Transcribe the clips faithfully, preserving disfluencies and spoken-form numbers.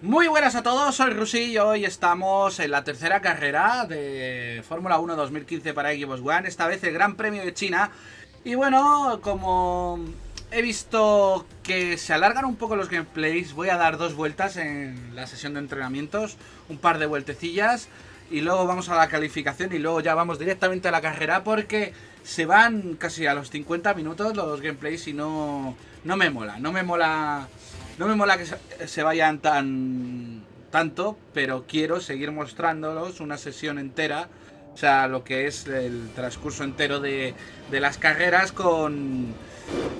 Muy buenas a todos, soy Rusi y hoy estamos en la tercera carrera de Fórmula uno dos mil quince para Xbox One, esta vez el Gran Premio de China. Y bueno, como he visto que se alargan un poco los gameplays, voy a dar dos vueltas en la sesión de entrenamientos, un par de vueltecillas, y luego vamos a la calificación y luego ya vamos directamente a la carrera porque se van casi a los cincuenta minutos los gameplays y no, no me mola, no me mola... No me mola que se vayan tan tanto, pero quiero seguir mostrándolos una sesión entera. O sea, lo que es el transcurso entero de, de las carreras con,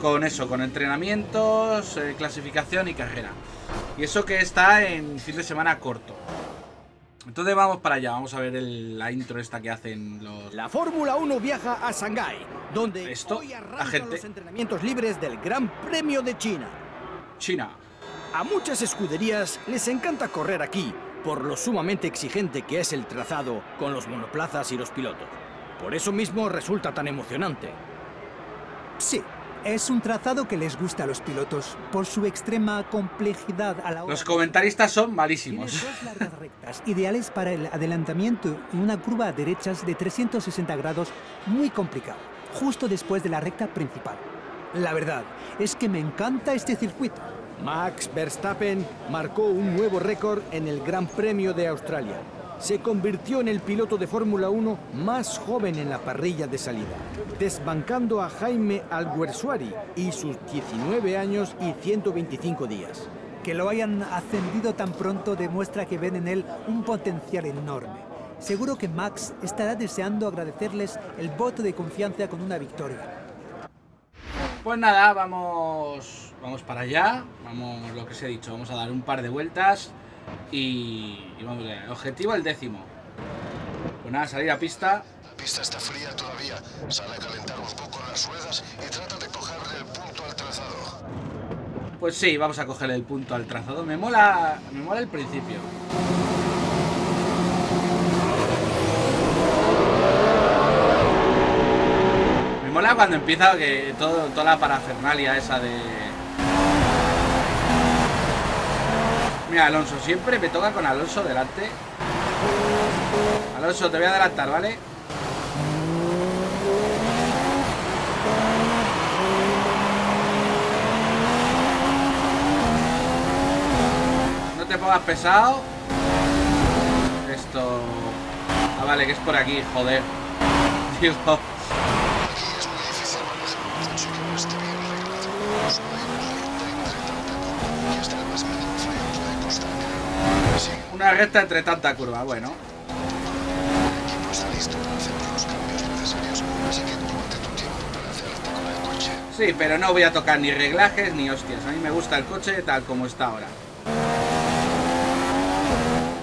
con eso, con entrenamientos, eh, clasificación y carrera. Y eso que está en fin de semana corto. Entonces vamos para allá, vamos a ver el, la intro esta que hacen los... La Fórmula uno viaja a Shanghái, donde esto, hoy arrancan los entrenamientos libres del Gran Premio de China. China. A muchas escuderías les encanta correr aquí, por lo sumamente exigente que es el trazado con los monoplazas y los pilotos. Por eso mismo resulta tan emocionante. Sí, es un trazado que les gusta a los pilotos, por su extrema complejidad a la hora... Los comentaristas son malísimos. Dos largas rectas ideales para el adelantamiento y una curva a derechas de trescientos sesenta grados muy complicado, justo después de la recta principal. La verdad es que me encanta este circuito. Max Verstappen marcó un nuevo récord en el Gran Premio de Australia. Se convirtió en el piloto de Fórmula uno más joven en la parrilla de salida, desbancando a Jaime Alguersuari y sus diecinueve años y ciento veinticinco días. Que lo hayan ascendido tan pronto demuestra que ven en él un potencial enorme. Seguro que Max estará deseando agradecerles el voto de confianza con una victoria. Pues nada, vamos vamos para allá, vamos lo que os he dicho, vamos a dar un par de vueltas y, y vamos allá. Objetivo el décimo. Pues nada, salir a pista. La pista está fría todavía, sale a calentar un poco las ruedas y trata de cogerle el punto al trazado. Pues sí, vamos a cogerle el punto al trazado, me mola, me mola el principio. Mola cuando empieza que todo, toda la parafernalia esa de... Mira, Alonso, siempre me toca con Alonso delante. Alonso, te voy a adelantar, ¿vale? No te pongas pesado. Esto... Ah, vale, que es por aquí, joder. Dios. Una recta entre tanta curva, bueno. El equipo está listo para hacer los cambios necesarios, así que tómate tu tiempo para hacerte con el coche. Sí, pero no voy a tocar ni reglajes ni hostias. A mí me gusta el coche tal como está ahora.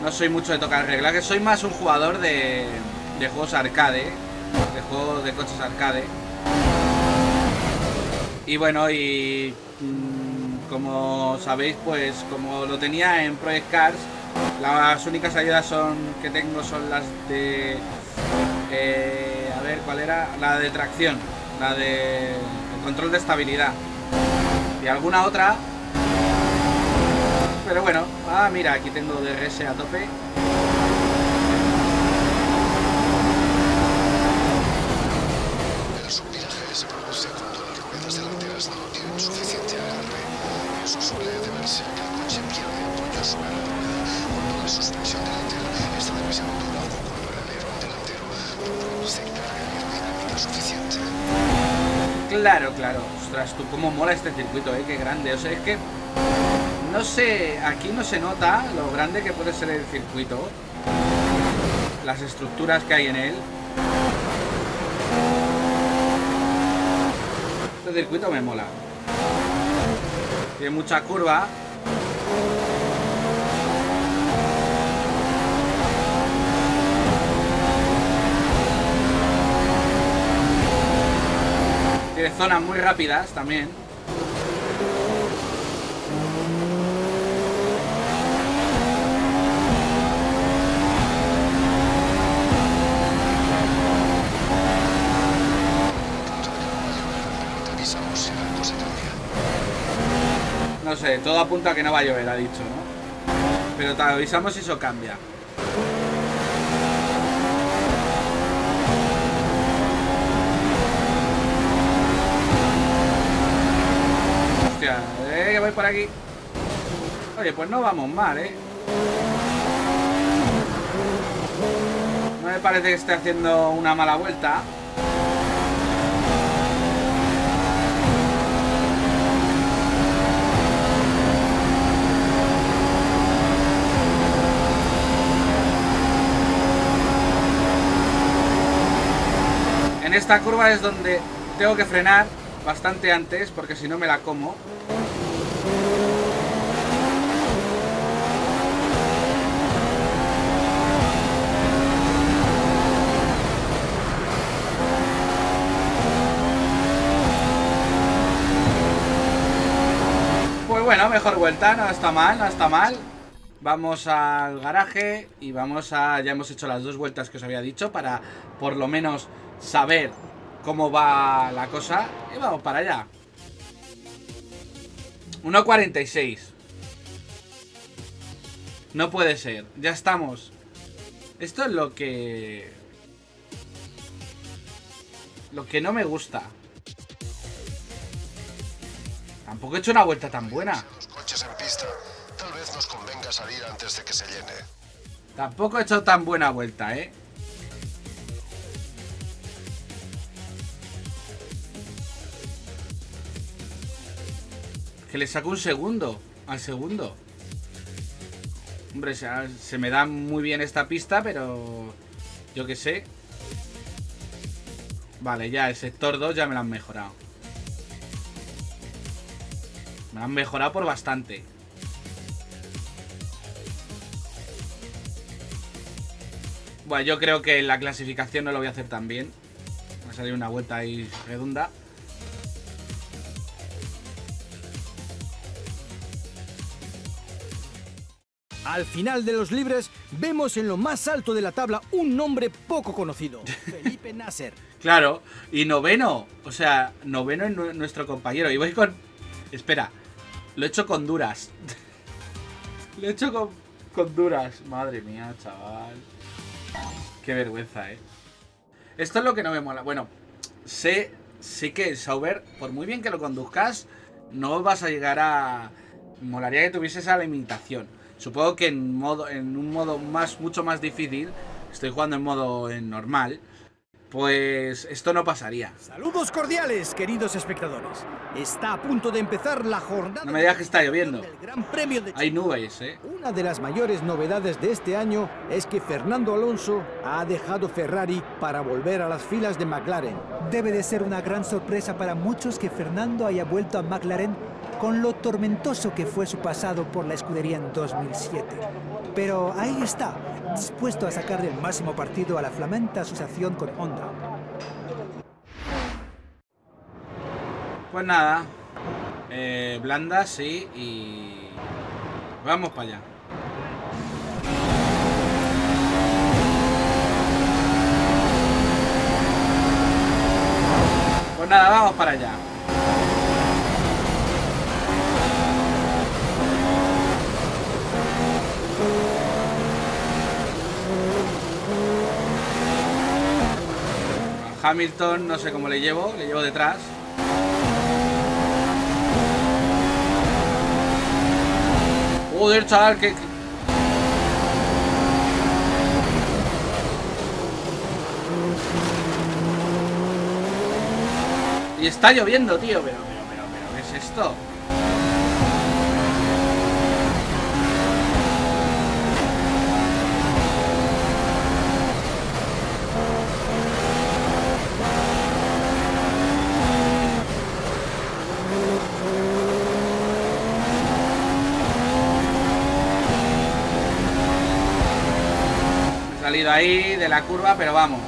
No soy mucho de tocar reglajes, soy más un jugador de, de juegos arcade, de juegos de coches arcade. Y bueno, y mmm, como sabéis, pues como lo tenía en Project Cars, las únicas ayudas son, que tengo son las de... Eh, a ver, ¿cuál era? La de tracción, la de control de estabilidad. Y alguna otra. Pero bueno, ah, mira, aquí tengo D R S a tope. Claro, claro, ostras, tú cómo mola este circuito, eh, qué grande, o sea, es que no sé, aquí no se nota lo grande que puede ser el circuito, las estructuras que hay en él. Este circuito me mola. Tiene mucha curva. Tiene zonas muy rápidas también. No sé, todo apunta a que no va a llover, ha dicho, ¿no? pero te avisamos si eso cambia. Hostia, eh, que voy por aquí. Oye, pues no vamos mal, eh. No me parece que esté haciendo una mala vuelta. En esta curva es donde tengo que frenar bastante antes, porque si no me la como. Bueno, mejor vuelta, no está mal, no está mal. Vamos al garaje y vamos a... Ya hemos hecho las dos vueltas que os había dicho para por lo menos saber cómo va la cosa. Y vamos para allá. uno cuarenta y seis. No puede ser, ya estamos. Esto es lo que... Lo que no me gusta. Tampoco he hecho una vuelta tan buena. Coches en pista. Tal vez nos convenga salir antes de que se llene. Tampoco he hecho tan buena vuelta, ¿eh? Que le saco un segundo al segundo. Hombre, se, se me da muy bien esta pista, pero yo qué sé. Vale, ya el sector dos ya me lo han mejorado. Me han mejorado por bastante. Bueno, yo creo que en la clasificación no lo voy a hacer tan bien. Va a salir una vuelta ahí redonda. Al final de los libres vemos en lo más alto de la tabla un nombre poco conocido. Felipe Nasser. Claro, y noveno. O sea, noveno es nuestro compañero. Y voy con... Espera. Lo he hecho con duras. Lo he hecho con, con duras. Madre mía, chaval. Qué vergüenza, eh. Esto es lo que no me mola. Bueno, sé, sé que el Sauber, por muy bien que lo conduzcas, no vas a llegar a... Molaría que tuviese esa limitación. Supongo que en modo, en un modo más, mucho más difícil, estoy jugando en modo en normal, pues esto no pasaría. Saludos cordiales, queridos espectadores. Está a punto de empezar la jornada. No me digas que está lloviendo. Hay nubes, ¿eh? Una de las mayores novedades de este año es que Fernando Alonso ha dejado Ferrari para volver a las filas de McLaren. Debe de ser una gran sorpresa para muchos que Fernando haya vuelto a McLaren con lo tormentoso que fue su pasado por la escudería en dos mil siete. Pero ahí está, dispuesto a sacarle el máximo partido a la flamante asociación con Honda. Pues nada, eh, blanda, sí, y vamos para allá. Pues nada, vamos para allá. Hamilton, no sé cómo le llevo, le llevo detrás. Joder, chaval, que... Y está lloviendo, tío, pero, pero, pero, pero, ¿qué es esto? Ahí de la curva, pero vamos.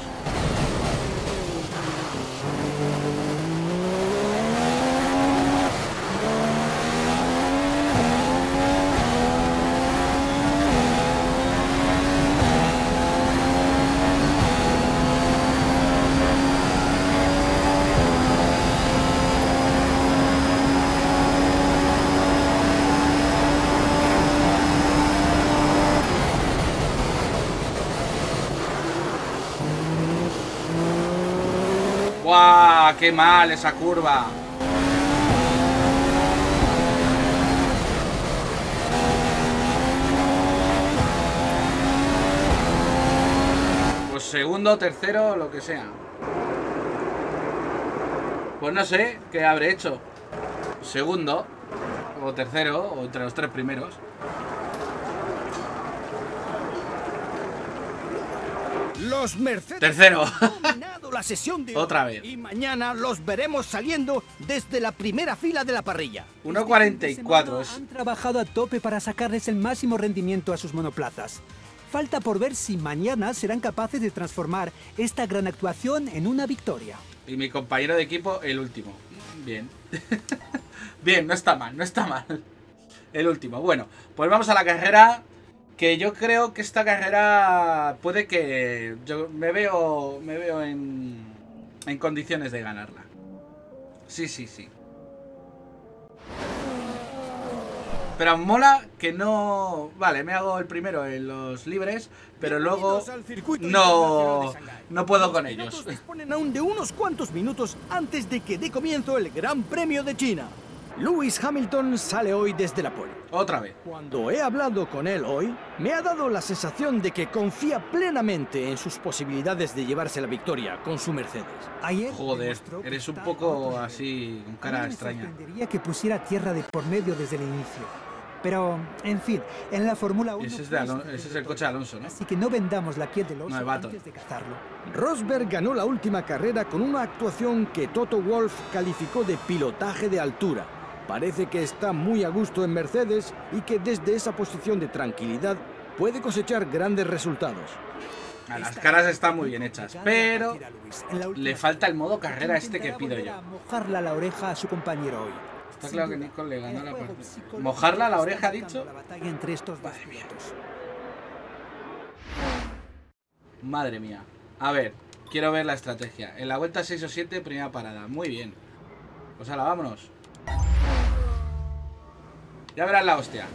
¡Buah! ¡Qué mal esa curva! Pues segundo, tercero, lo que sea. Pues no sé qué habré hecho. Segundo o tercero, o entre los tres primeros. Los Mercedes tercero han dominado la sesión de otra vez. Y mañana los veremos saliendo desde la primera fila de la parrilla. uno cuarenta y cuatro. Han trabajado a tope para sacarles el máximo rendimiento a sus monoplazas. Falta por ver si mañana serán capaces de transformar esta gran actuación en una victoria. Y mi compañero de equipo, el último. Bien. Bien, no está mal, no está mal. El último. Bueno, pues vamos a la carrera. Que yo creo que esta carrera puede que... Yo me veo me veo en, en condiciones de ganarla. Sí, sí, sí. Pero mola que no... Vale, me hago el primero en los libres, pero luego no, no puedo con ellos. Los pilotos disponen aún de unos cuantos minutos antes de que dé comienzo el Gran Premio de China. Lewis Hamilton sale hoy desde la pole. Otra vez. Cuando he hablado con él hoy, me ha dado la sensación de que confía plenamente en sus posibilidades de llevarse la victoria con su Mercedes. Ayer Joder, eres un poco así, con cara extraña. Me sorprendería que pusiera tierra de por medio desde el inicio. Pero, en fin, en la Fórmula uno... Ese es, de Alonso, ese es el coche de Alonso, ¿no? Así que no vendamos la piel del oso no, antes de cazarlo. Rosberg ganó la última carrera con una actuación que Toto Wolff calificó de pilotaje de altura. Parece que está muy a gusto en Mercedes y que desde esa posición de tranquilidad puede cosechar grandes resultados. A las caras están muy bien hechas, pero le falta el modo carrera este que pido yo. Mojarla la oreja a su compañero hoy. Está claro que Nico le ganó la partida. Mojarla la oreja, ha dicho. Madre mía. Madre mía. A ver, quiero ver la estrategia. En la vuelta seis o siete, primera parada. Muy bien. Pues ahora vámonos. Ya verás la hostia.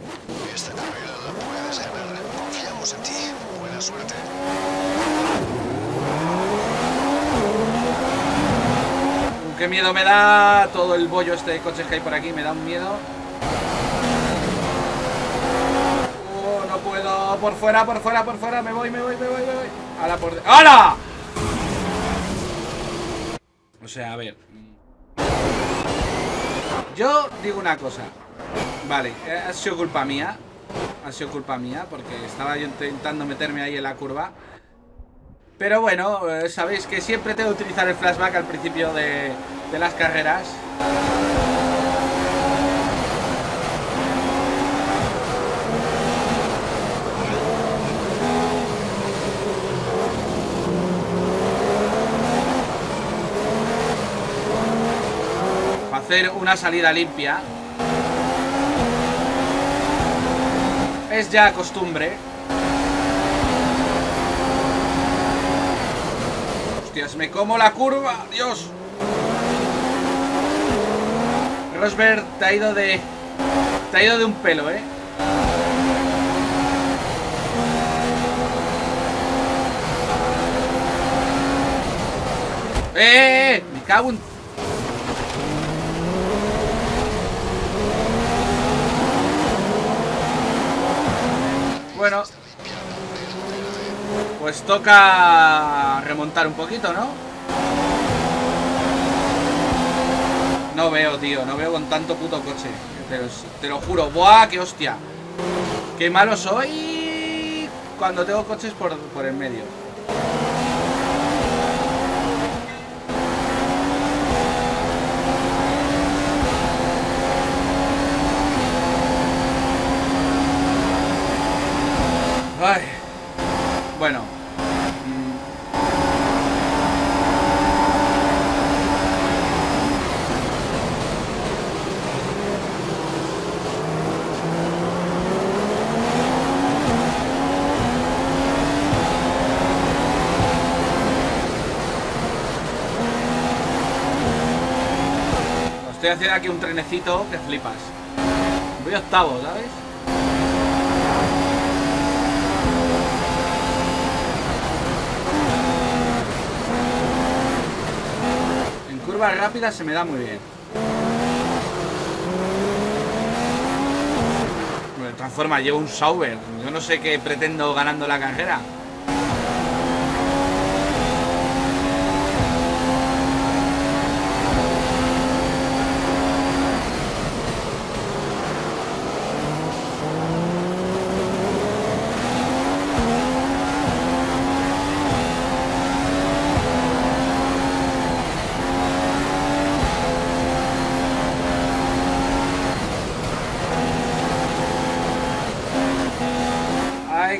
Esta carrera la puedes ganar. Confiamos en ti. Buena suerte. Uh, ¡Qué miedo me da! Todo el bollo este de coches que hay por aquí me da un miedo. Uh, no puedo. Por fuera, por fuera, por fuera. Me voy, me voy, me voy, me voy. ¡Hala por de... ¡Hala! O sea, a ver. Yo digo una cosa. Vale, ha sido culpa mía. Ha sido culpa mía porque estaba yo intentando meterme ahí en la curva. Pero bueno, sabéis que siempre tengo que utilizar el flashback al principio de, de las carreras. Para hacer una salida limpia. Es ya costumbre. Hostias, me como la curva. Dios. Rosberg te ha ido de... Te ha ido de un pelo, eh. ¡Eh, eh, eh! Me cago en... Bueno, pues toca remontar un poquito, ¿no? No veo, tío, no veo con tanto puto coche. Te lo, te lo juro. ¡Buah, qué hostia! ¡Qué malo soy cuando tengo coches por, por en medio! Ay, bueno. Estoy haciendo aquí un trenecito que flipas. Voy octavo, ¿sabes? curvas rápidas se me da muy bien. De todas formas, llevo un Sauber. Yo no sé qué pretendo ganando la carrera.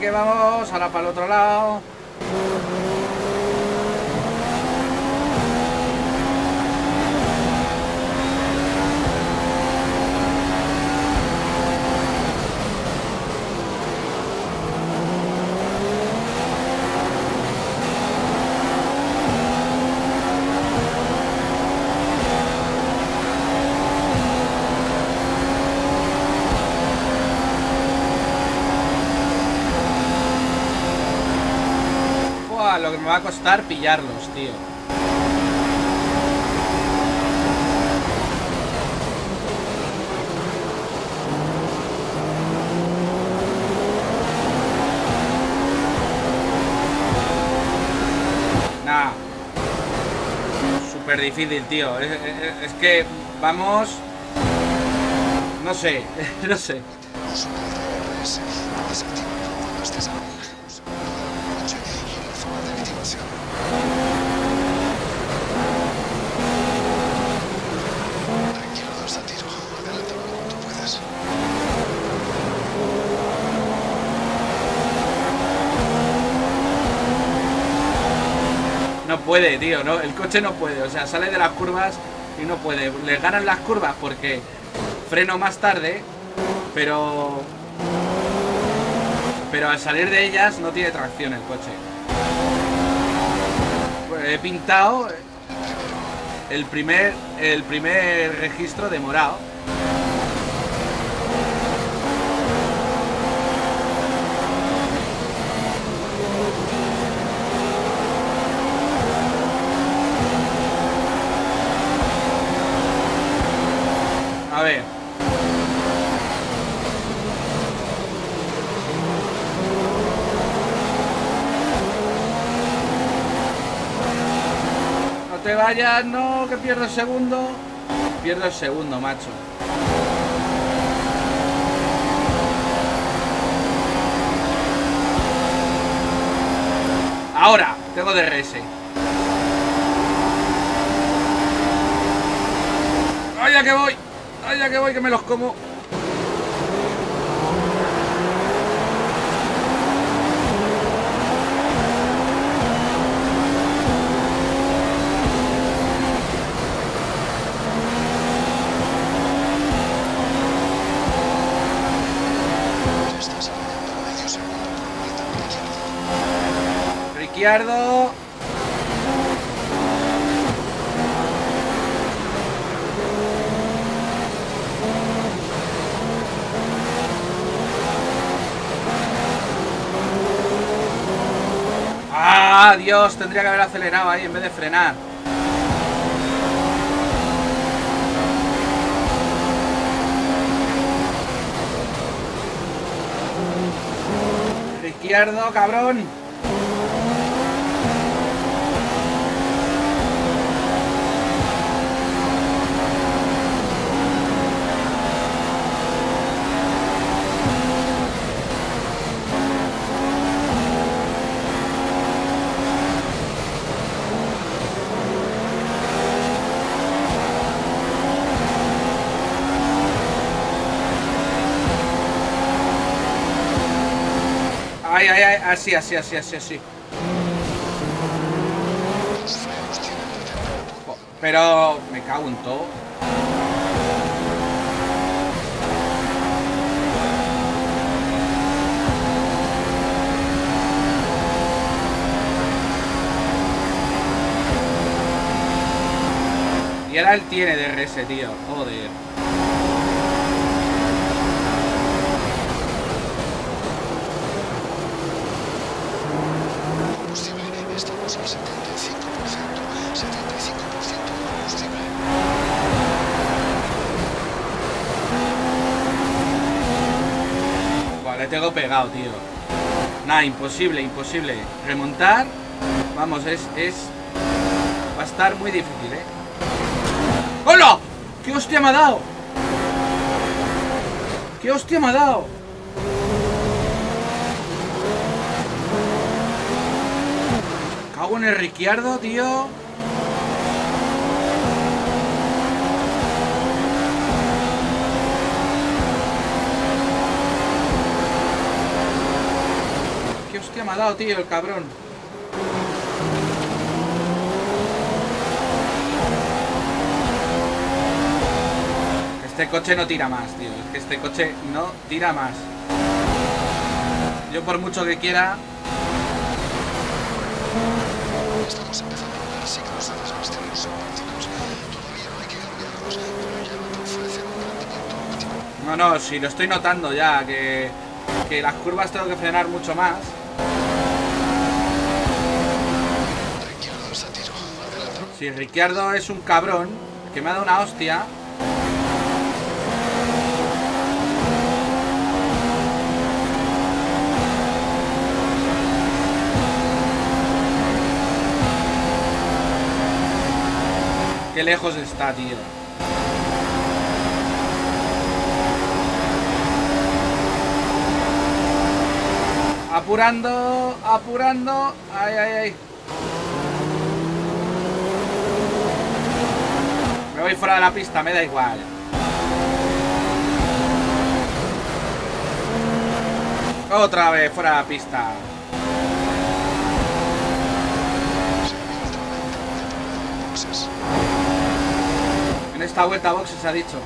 Que vamos, ahora para el otro lado. Lo que me va a costar pillarlos, tío. Nah. Súper difícil, tío. Es, es, es que vamos... No sé, no sé. No puede, tío, no, el coche no puede, o sea, sale de las curvas y no puede. Le ganan las curvas porque freno más tarde, pero pero al salir de ellas no tiene tracción el coche. Pues he pintado el primer el primer registro de morado. A ver. No te vayas, no, que pierdo el segundo. Pierdo el segundo, macho. Ahora, tengo D R S. ¡Vaya que voy! ¡Ay, ya que voy, que me los como! Ricciardo... ¡Ah, Dios! Tendría que haber acelerado ahí en vez de frenar. Izquierdo, cabrón. Ay, ay, ay, así, así, así, así, así. Pero me cago en todo. Y ahora él tiene D R S, tío. Joder. setenta y cinco por ciento, setenta y cinco por ciento de combustible. Le tengo pegado, tío. Nada, imposible, imposible. Remontar, vamos, es, es... va a estar muy difícil, ¿eh? ¡Hola! ¿Qué hostia me ha dado? ¿Qué hostia me ha dado? Cago en el Ricciardo, tío. ¿Qué hostia me ha dado, tío, el cabrón? Este coche no tira más, tío. Es que este coche no tira más. Yo por mucho que quiera... Estamos empezando a dar signos de desgaste en los neumáticos. Todavía no hay que cambiarlos, pero ya no te ofrecen un rendimiento óptimo. No, no, si lo estoy notando ya, que, que las curvas tengo que frenar mucho más. Ricciardo está tiro, adelante. Si Ricciardo es un cabrón, que me ha dado una hostia. Qué lejos está, tío. Apurando, apurando. Ay, ay, ay. Me voy fuera de la pista, me da igual. Otra vez fuera de la pista. Esta vuelta a boxes se ha dicho.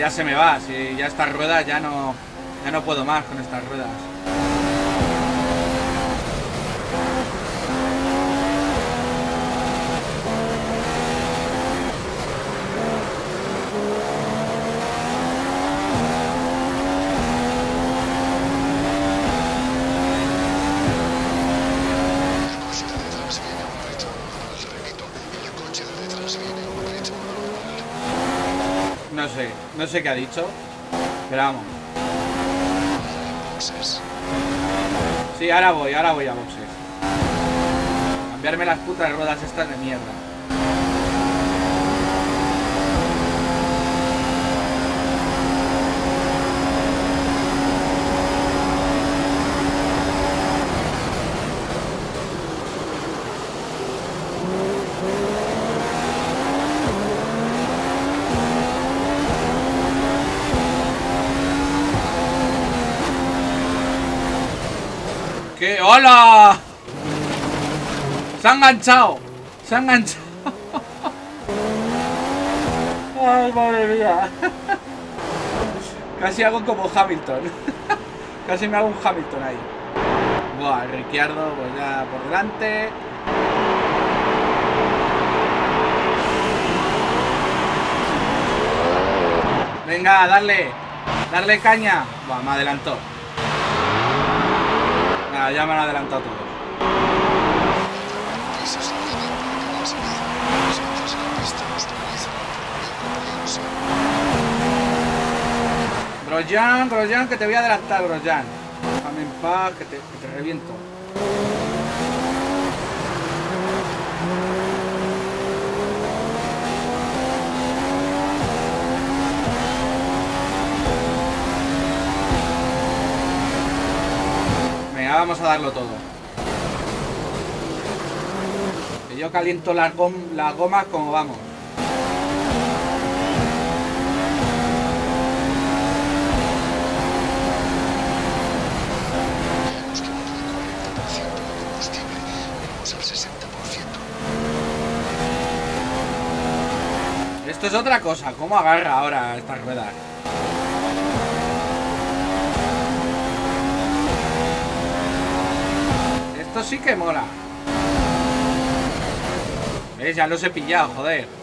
Ya se me va, si ya estas ruedas ya no, ya no puedo más con estas ruedas. No sé qué ha dicho, pero vamos. Sí, ahora voy, ahora voy a boxes. Cambiarme las putas ruedas estas de mierda. ¡Qué hola! ¡Se ha enganchado! ¡Se ha enganchado! ¡Ay, madre mía! Casi hago como Hamilton. Casi me hago un Hamilton ahí. Buah, Ricciardo, pues ya por delante. Venga, darle. Darle caña. Buah, me adelantó. Ah, ya me han adelantado todo. Grosjean, Grosjean, que te voy a adelantar, Grosjean. Déjame en paz, que te, que te reviento. Vamos a darlo todo. Que yo caliento las, gom las gomas como vamos. Hemos quemado el cuarenta por ciento de combustible, venimos al sesenta por ciento. Esto es otra cosa, cómo agarra ahora estas ruedas. Esto sí que mola. ¿Ves? Ya los he pillado, joder.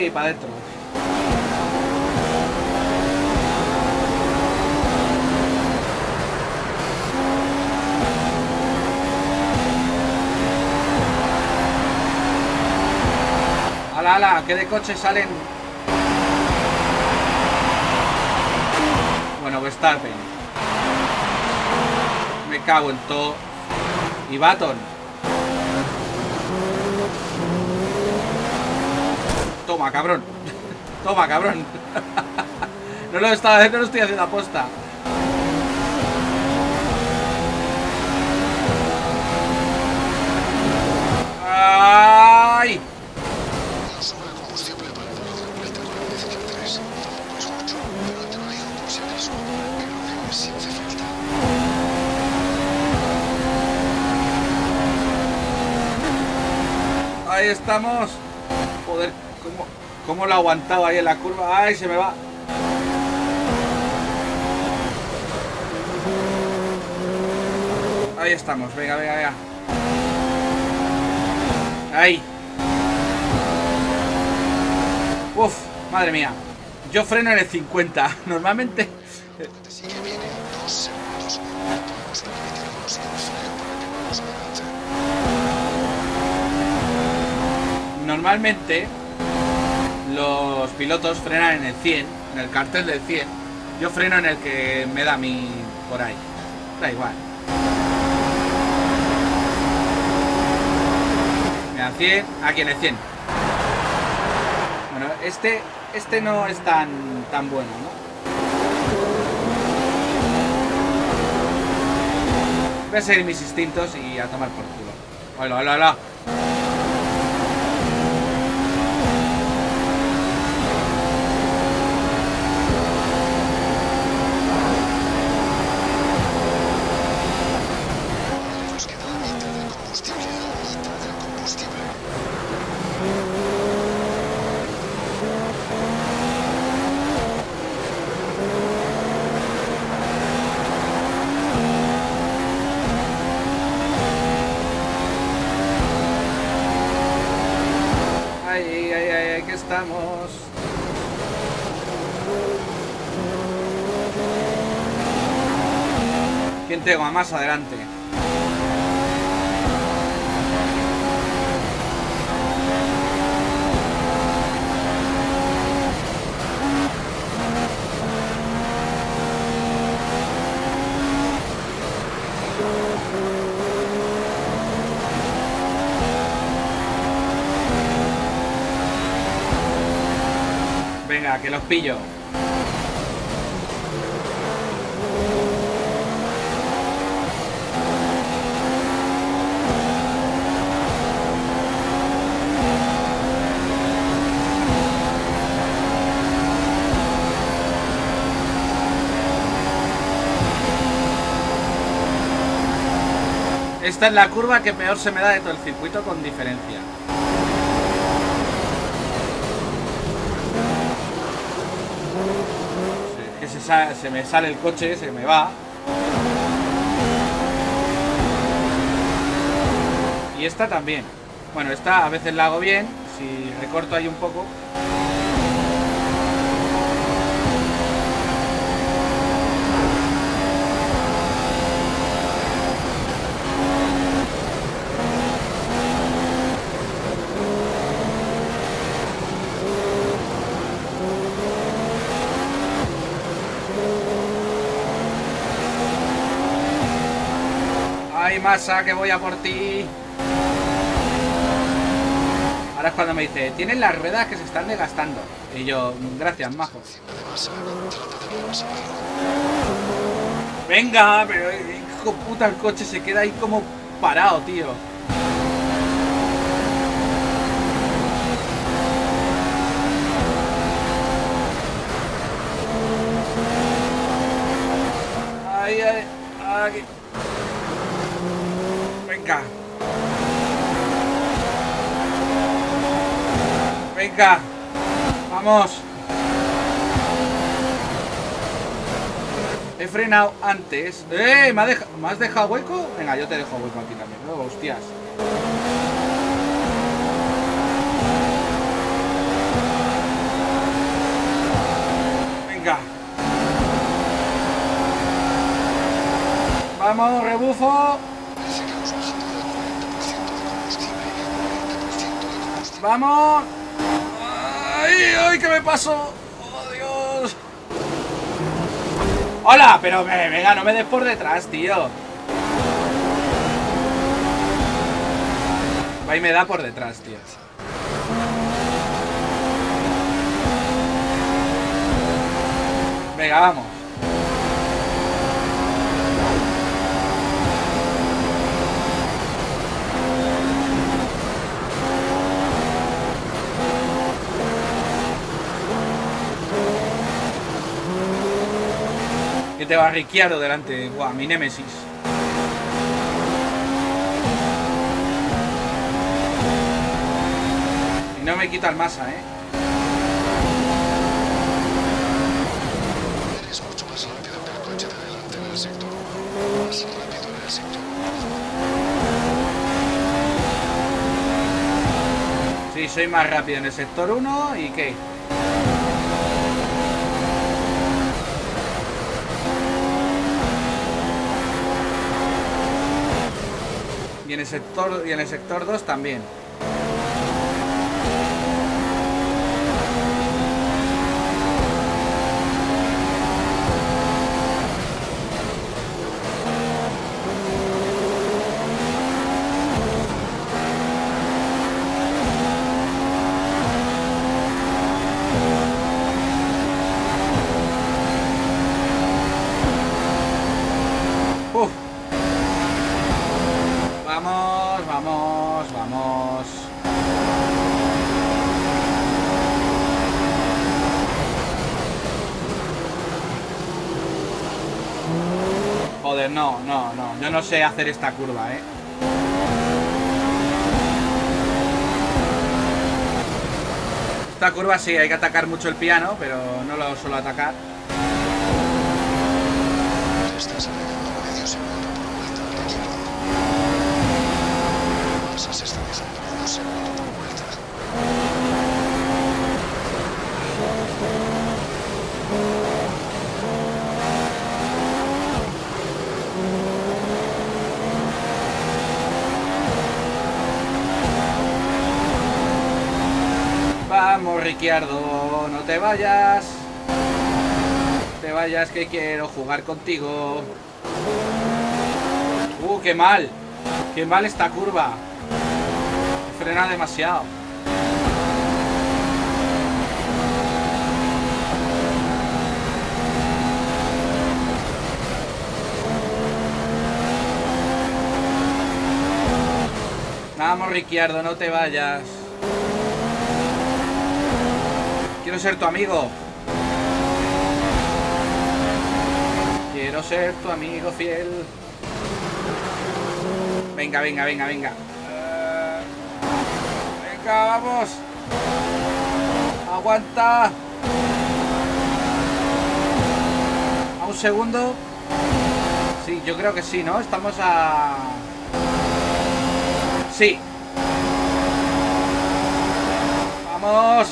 Y para adentro. Ala, ala, que de coches salen. Bueno, Verstappen. Me cago en todo. Y Button. Toma, cabrón. Toma, cabrón. No lo, está, no lo estoy haciendo aposta. ¡Ay! Ahí estamos. Joder. ¿Cómo, cómo lo aguantaba ahí en la curva? ¡Ay, se me va! Ahí estamos, venga, venga, venga. ¡Ahí! ¡Uf! Madre mía. Yo freno en el cincuenta. Normalmente... Normalmente... los pilotos frenan en el cien, en el cartel del cien. Yo freno en el que me da mi por ahí. Da igual. Me da cien, aquí en el cien. Bueno, este, este no es tan, tan bueno, ¿no? Voy a seguir mis instintos y a tomar por culo. ¡Hola, hola, hola! Tengo a más adelante. Venga, que los pillo. Esta es la curva que peor se me da de todo el circuito, con diferencia. Es que se, se me sale el coche, se me va. Y esta también. Bueno, esta a veces la hago bien, si recorto ahí un poco. Masa, que voy a por ti. Ahora es cuando me dice, tienen las ruedas que se están desgastando. Y yo, gracias, majo. Venga, pero hijo puta, el coche se queda ahí como parado, tío. aquí. Venga. Venga. Vamos. He frenado antes. ¡Eh! ¿Me has dejado, ¿me has dejado hueco? Venga, yo te dejo hueco aquí también, ¿no? Hostias. Venga. Vamos, rebufo. Vamos. ¡Ay, ay! ¿Qué me pasó? ¡Hola! Pero me, venga, no me des por detrás, tío. Ahí me da por detrás, tío. Venga, vamos. Que te va Ricciardo delante. Buah, mi némesis. Y no me quita el masa, eh. Eres mucho más rápido que el coche de delante en el sector. Más rápido en el sector. Sí, soy más rápido en el sector uno. ¿Y qué? Y en el sector y en el sector dos también. No, no, no, yo no sé hacer esta curva, eh. Esta curva sí, hay que atacar mucho el piano, pero no lo suelo atacar. Estás atacando a medio segundo por vuelta, Ricciardo. Massa se está dejando medio segundo por vuelta. Vamos, Ricciardo, no te vayas. No te vayas, que quiero jugar contigo. Uh, qué mal. Qué mal esta curva. Frena demasiado. Vamos, Ricciardo, no te vayas. Quiero ser tu amigo. Quiero ser tu amigo fiel. Venga, venga, venga, venga. Venga, vamos. Aguanta. A un segundo. Sí, yo creo que sí, ¿no? Estamos a... Sí. Vamos.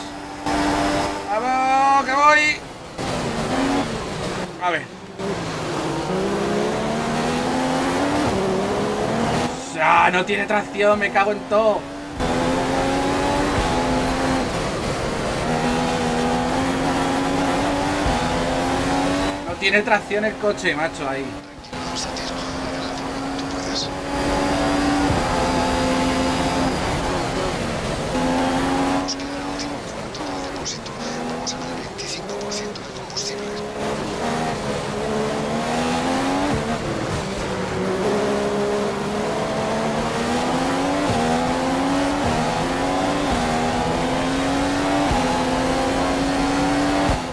¡Vamos, que voy! A ver. ¡Ah, no tiene tracción! ¡Me cago en todo! No tiene tracción el coche, macho, ahí. Vamos a tiro. Tú puedes.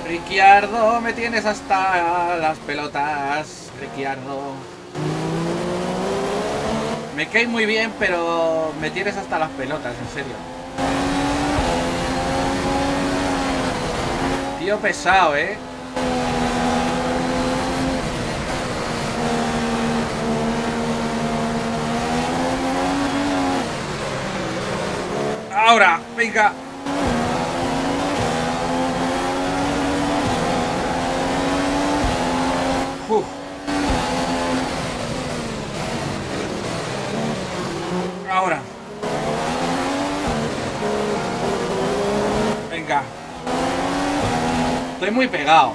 Ricciardo, me tienes hasta las pelotas, Ricciardo. Me cae muy bien, pero me tienes hasta las pelotas, en serio. Tío pesado, ¿eh? Ahora, venga. Uf. Ahora. Venga. Estoy muy pegado.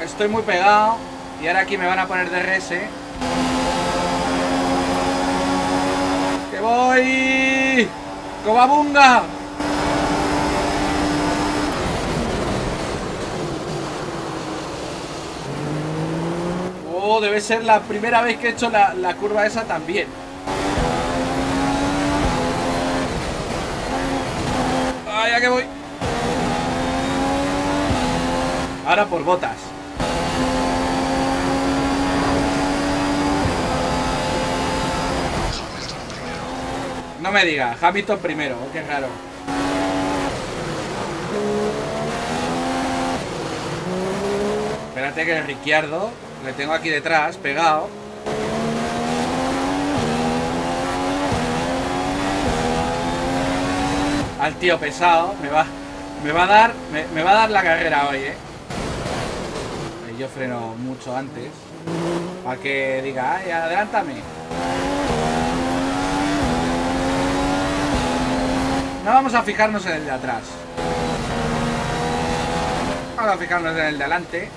Estoy muy pegado. Y ahora aquí me van a poner D R S. ¡Que voy! ¡Cobabunga! Oh, debe ser la primera vez que he hecho la, la curva esa también. ¡Ah, ya que voy! Ahora por botas. No me diga, Hamilton primero, qué raro. Espérate que el Ricciardo le tengo aquí detrás, pegado. Al tío pesado, me va, me va a dar, me, me va a dar la carrera hoy, eh. Yo freno mucho antes, para que diga, ay, adelántame. No vamos a fijarnos en el de atrás. Vamos a fijarnos en el de adelante.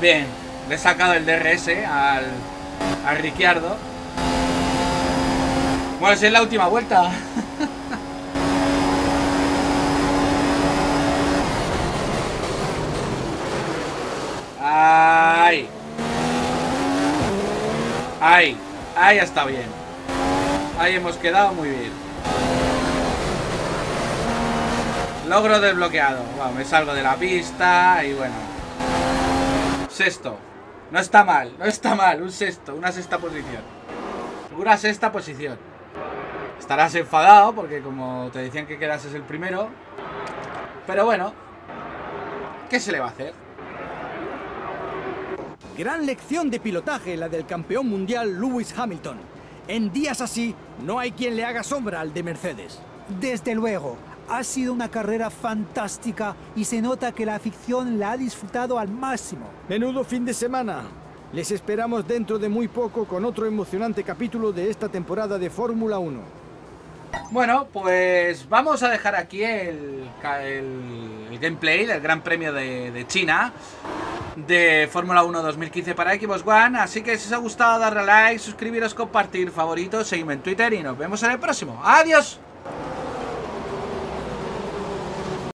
Bien, le he sacado el D R S al, al Ricciardo. Bueno, si es la última vuelta. ¡Ay! ¡Ay! ¡Ay, está bien! Ahí hemos quedado muy bien. Logro desbloqueado. Bueno, me salgo de la pista y bueno. Sexto, no está mal, no está mal, un sexto, una sexta posición. Una sexta posición. Estarás enfadado porque como te decían que quedases el primero. Pero bueno, ¿qué se le va a hacer? Gran lección de pilotaje la del campeón mundial Lewis Hamilton. En días así, no hay quien le haga sombra al de Mercedes. Desde luego. Ha sido una carrera fantástica y se nota que la afición la ha disfrutado al máximo. Menudo fin de semana. Les esperamos dentro de muy poco con otro emocionante capítulo de esta temporada de Fórmula uno. Bueno, pues vamos a dejar aquí el, el, el gameplay del Gran Premio de, de China de Fórmula uno dos mil quince para Xbox One. Así que si os ha gustado, darle a like, suscribiros, compartir, favoritos, seguidme en Twitter y nos vemos en el próximo. ¡Adiós!